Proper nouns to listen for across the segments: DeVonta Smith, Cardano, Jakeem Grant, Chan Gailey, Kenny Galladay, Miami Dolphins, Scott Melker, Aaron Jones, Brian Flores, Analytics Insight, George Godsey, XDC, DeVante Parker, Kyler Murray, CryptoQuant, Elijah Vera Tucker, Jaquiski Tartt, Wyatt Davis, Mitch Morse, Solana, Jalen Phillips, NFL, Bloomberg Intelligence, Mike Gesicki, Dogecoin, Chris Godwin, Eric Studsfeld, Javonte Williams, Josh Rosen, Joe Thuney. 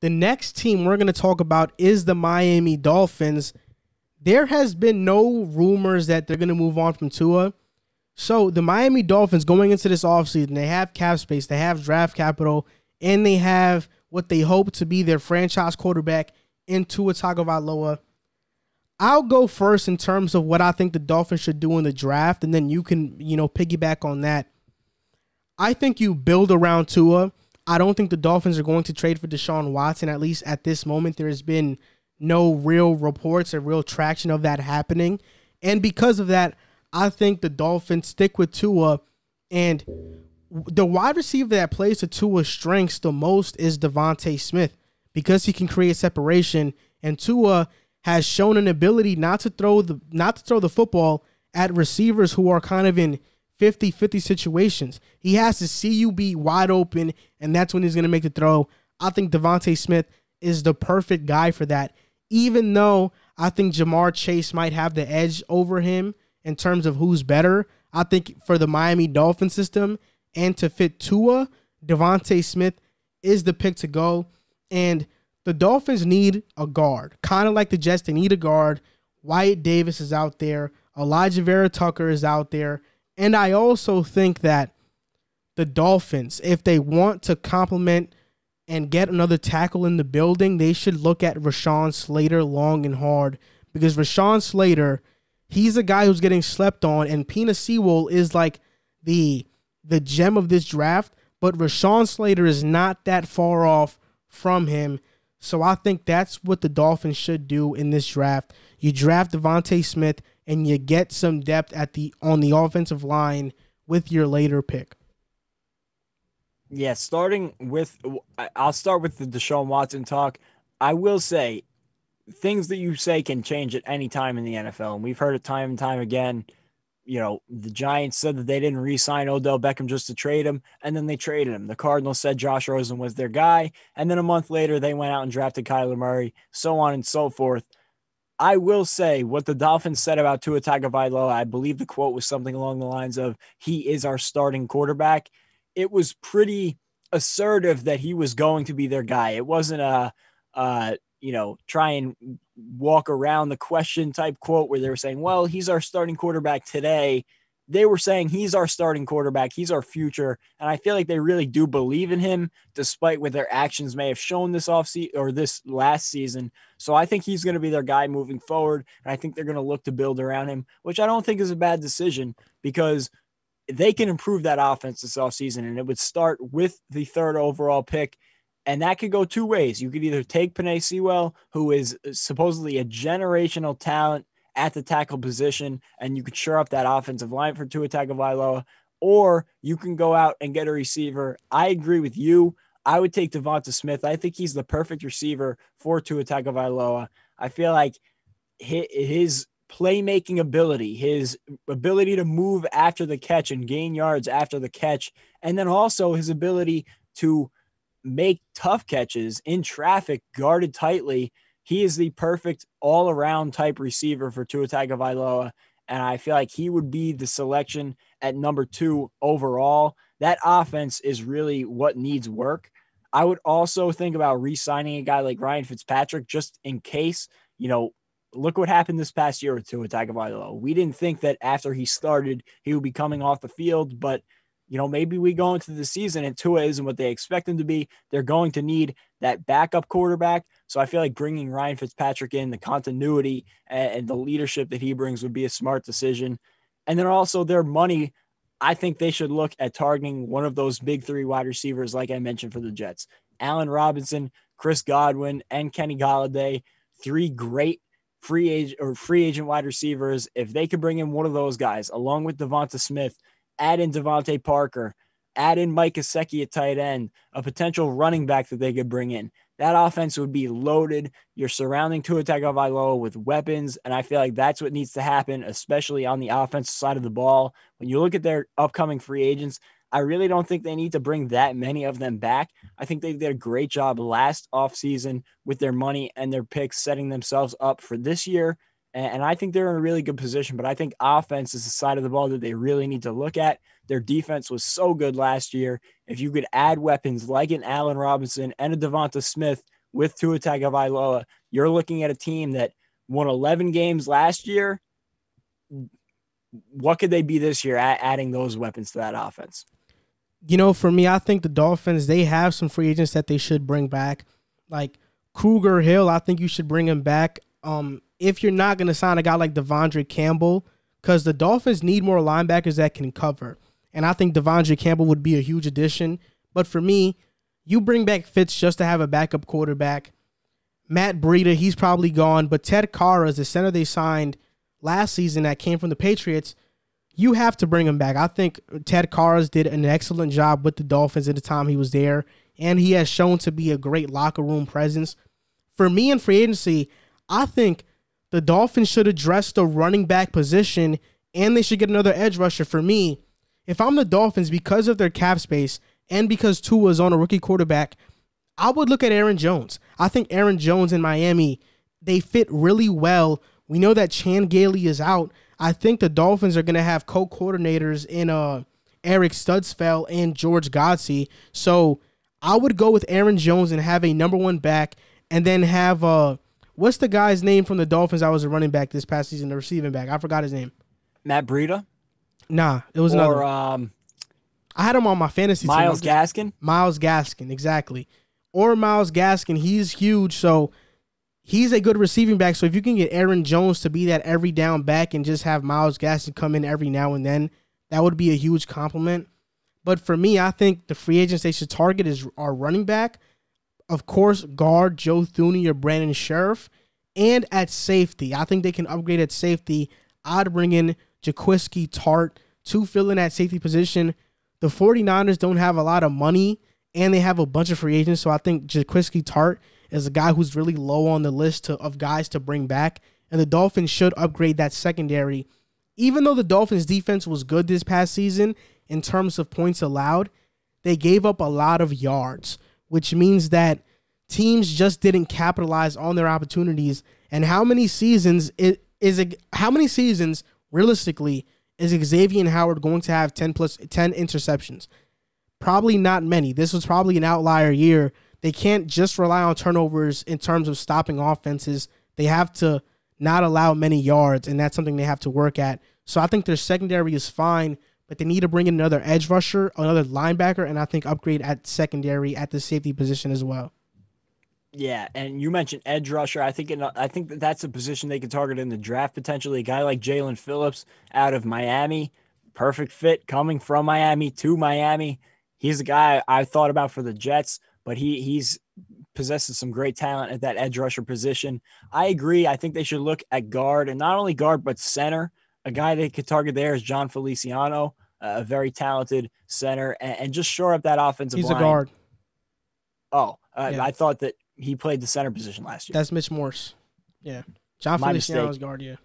The next team we're going to talk about is the Miami Dolphins. There has been no rumors that they're going to move on from Tua. So the Miami Dolphins going into this offseason, they have cap space, they have draft capital, and they have what they hope to be their franchise quarterback in Tua Tagovailoa. I'll go first in terms of what I think the Dolphins should do in the draft, and then you can, piggyback on that. I think you build around Tua. I don't think the Dolphins are going to trade for Deshaun Watson, at least at this moment. There has been no real reports or real traction of that happening. And because of that, I think the Dolphins stick with Tua. And the wide receiver that plays to Tua's strengths the most is DeVonta Smith, because he can create separation. And Tua has shown an ability not to throw the football at receivers who are kind of in 50-50 situations. He has to see you be wide open, and that's when he's going to make the throw. I think DeVonta Smith is the perfect guy for that, even though I think Jamar Chase might have the edge over him in terms of who's better. I think for the Miami Dolphins system and to fit Tua, DeVonta Smith is the pick to go. And the Dolphins need a guard, kind of like the Jets. They need a guard. Wyatt Davis is out there. Elijah Vera Tucker is out there. And I also think that the Dolphins, if they want to complement and get another tackle in the building, they should look at Rashawn Slater long and hard, because Rashawn Slater, he's a guy who's getting slept on, and Penei Sewell is like the gem of this draft, but Rashawn Slater is not that far off from him. So I think that's what the Dolphins should do in this draft. You draft DeVonta Smith, and you get some depth at on the offensive line with your later pick. Yeah, I'll start with the Deshaun Watson talk. I will say, things that you say can change at any time in the NFL, and we've heard it time and time again. The Giants said that they didn't re-sign Odell Beckham just to trade him, and then they traded him. The Cardinals said Josh Rosen was their guy, and then a month later they went out and drafted Kyler Murray, so on and so forth. I will say what the Dolphins said about Tua Tagovailoa, I believe the quote was something along the lines of, he is our starting quarterback. It was pretty assertive that he was going to be their guy. It wasn't a, try and walk around the question type quote where they were saying, well, he's our starting quarterback today. They were saying he's our starting quarterback. He's our future. And I feel like they really do believe in him, despite what their actions may have shown this offseason or this last season. So I think he's going to be their guy moving forward. And I think they're going to look to build around him, which I don't think is a bad decision, because they can improve that offense this offseason. And it would start with the third overall pick. And that could go two ways. You could either take Penei Sewell, who is supposedly a generational talent at the tackle position, and you could shore up that offensive line for Tua Tagovailoa, or you can go out and get a receiver. I agree with you. I would take DeVonta Smith. I think he's the perfect receiver for Tua Tagovailoa. I feel like his playmaking ability, his ability to move after the catch and gain yards after the catch, and then also his ability to make tough catches in traffic guarded tightly, he is the perfect all-around type receiver for Tua Tagovailoa, and I feel like he would be the selection at number 2 overall. That offense is really what needs work. I would also think about re-signing a guy like Ryan Fitzpatrick just in case. Look what happened this past year with Tua Tagovailoa. We didn't think that after he started, he would be coming off the field, but maybe we go into the season and Tua isn't what they expect him to be. They're going to need that backup quarterback. So I feel like bringing Ryan Fitzpatrick in, the continuity and the leadership that he brings would be a smart decision. And then also their money, I think they should look at targeting one of those big 3 wide receivers, like I mentioned for the Jets. Allen Robinson, Chris Godwin, and Kenny Galladay, 3 great free agent wide receivers. If they could bring in one of those guys, along with DeVonta Smith, add in DeVante Parker, add in Mike Gesicki at tight end, a potential running back that they could bring in, that offense would be loaded. You're surrounding Tua Tagovailoa with weapons, and I feel like that's what needs to happen, especially on the offensive side of the ball. When you look at their upcoming free agents, I really don't think they need to bring that many of them back. I think they did a great job last offseason with their money and their picks, setting themselves up for this year. And I think they're in a really good position, but I think offense is the side of the ball that they really need to look at. Their defense was so good last year. If you could add weapons like an Allen Robinson and a DeVonta Smith with Tua Tagovailoa, you're looking at a team that won 11 games last year. What could they be this year adding those weapons to that offense? You know, for me, I think the Dolphins, they have some free agents that they should bring back. Like Kruger Hill, I think you should bring him back. If you're not going to sign a guy like Devondre Campbell, because the Dolphins need more linebackers that can cover. And I think Devondre Campbell would be a huge addition. But for me, you bring back Fitz just to have a backup quarterback. Matt Breida, he's probably gone. But Ted Karras, the center they signed last season that came from the Patriots, you have to bring him back. I think Ted Karras did an excellent job with the Dolphins at the time he was there, and he has shown to be a great locker room presence. For me in free agency, I think the Dolphins should address the running back position, and they should get another edge rusher. For me, if I'm the Dolphins, because of their cap space and because Tua is on a rookie quarterback, I would look at Aaron Jones. I think Aaron Jones in Miami, they fit really well. We know that Chan Gailey is out. I think the Dolphins are going to have co-coordinators in Eric Studsfeld and George Godsey. So I would go with Aaron Jones and have a #1 back, and then have what's the guy's name from the Dolphins that was a running back this past season, the receiving back? I forgot his name. Matt Breida? Nah, it was another. I had him on my fantasy team. Miles Gaskin? Miles Gaskin, exactly. Or Miles Gaskin. He's huge, so he's a good receiving back. So if you can get Aaron Jones to be that every down back and just have Miles Gaskin come in every now and then, that would be a huge compliment. But for me, I think the free agents they should target is our running back. Of course, guard, Joe Thuney or Brandon Sheriff. And at safety, I think they can upgrade at safety. I'd bring in Jaquiski Tartt to fill in that safety position. The 49ers don't have a lot of money, and they have a bunch of free agents. So I think Jaquiski Tartt is a guy who's really low on the list of guys to bring back. And the Dolphins should upgrade that secondary. Even though the Dolphins' defense was good this past season in terms of points allowed, they gave up a lot of yards, which means that teams just didn't capitalize on their opportunities. And how many seasons realistically is Xavier Howard going to have 10 interceptions? Probably not many. This was probably an outlier year. They can't just rely on turnovers in terms of stopping offenses. They have to not allow many yards, and that's something they have to work at. So I think their secondary is fine, but they need to bring in another edge rusher, another linebacker, and I think upgrade at secondary at the safety position as well. Yeah, and you mentioned edge rusher. I think that that's a position they could target in the draft potentially. A guy like Jalen Phillips out of Miami, perfect fit coming from Miami to Miami. He's a guy I thought about for the Jets, but he's possesses some great talent at that edge rusher position. I agree. I think they should look at guard, and not only guard, but center. A guy they could target there is John Feliciano, a very talented center, and just shore up that offensive line. He's a guard. Oh, yeah. I thought that he played the center position last year. That's Mitch Morse. Yeah. John Feliciano's guard, yeah.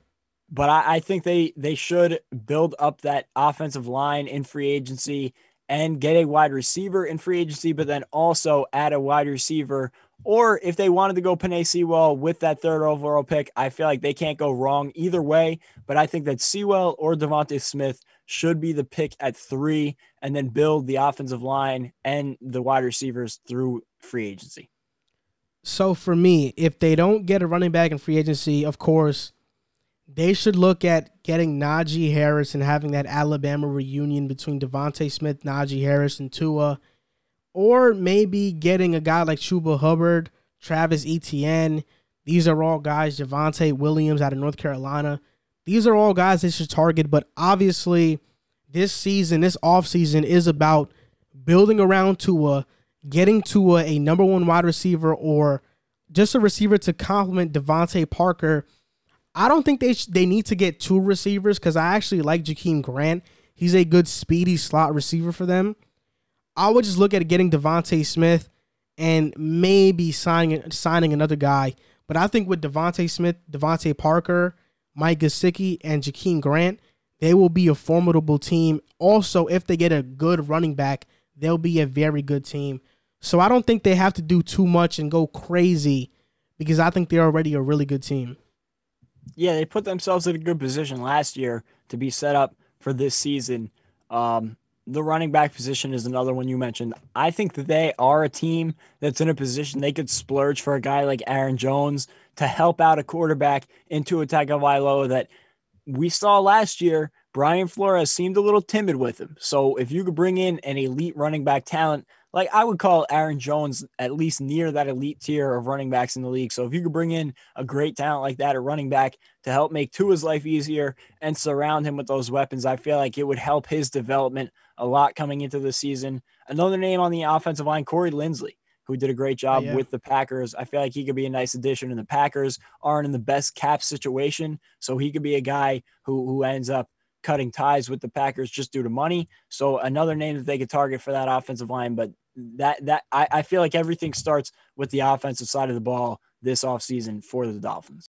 But I think they should build up that offensive line in free agency and get a wide receiver in free agency, but then also add a wide receiver. Or if they wanted to go Penei Sewell with that 3rd overall pick, I feel like they can't go wrong either way. But I think that Sewell or DeVonta Smith should be the pick at 3, and then build the offensive line and the wide receivers through free agency. So for me, if they don't get a running back in free agency, of course, they should look at getting Najee Harris and having that Alabama reunion between DeVonta Smith, Najee Harris, and Tua. Or maybe getting a guy like Chuba Hubbard, Travis Etienne. These are all guys, Javonte Williams out of North Carolina. These are all guys they should target. But obviously, this season, this offseason is about building around Tua, getting Tua a #1 wide receiver or just a receiver to complement Devante Parker. I don't think they need to get 2 receivers, because I actually like Jakeem Grant. He's a good speedy slot receiver for them. I would just look at getting DeVonta Smith and maybe signing another guy. But I think with DeVonta Smith, DeVante Parker, Mike Gesicki, and Jakeem Grant, they will be a formidable team. Also, if they get a good running back, they'll be a very good team. So I don't think they have to do too much and go crazy, because I think they're already a really good team. Yeah, they put themselves in a good position last year to be set up for this season. the running back position is another one you mentioned. I think that they are a team that's in a position they could splurge for a guy like Aaron Jones to help out a quarterback into a Tagovailoa that we saw last year. Brian Flores seemed a little timid with him. So if you could bring in an elite running back talent, like I would call Aaron Jones at least near that elite tier of running backs in the league. So if you could bring in a great talent like that at running back to help make Tua's life easier and surround him with those weapons, I feel like it would help his development a lot coming into the season. Another name on the offensive line, Corey Linsley, who did a great job with the Packers. I feel like he could be a nice addition, and the Packers aren't in the best cap situation. So he could be a guy who ends up cutting ties with the Packers just due to money. So another name that they could target for that offensive line. But I feel like everything starts with the offensive side of the ball this offseason for the Dolphins.